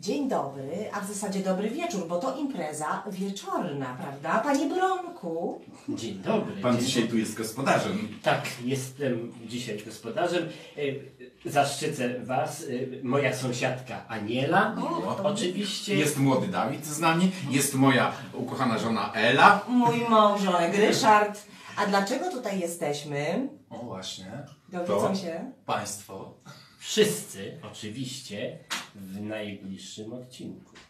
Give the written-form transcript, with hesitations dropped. Dzień dobry, a w zasadzie dobry wieczór, bo to impreza wieczorna, prawda? Panie Bronku? Dzień dobry. Pan dzisiaj tu jest gospodarzem. Tak, jestem dzisiaj gospodarzem. Zaszczycę was, moja sąsiadka Aniela. O, oczywiście. Jest młody Dawid z nami, jest moja ukochana żona Ela. Mój małżonek Ryszard. A dlaczego tutaj jesteśmy? O właśnie. Dowiedzą się państwo. Wszyscy, oczywiście, w najbliższym odcinku.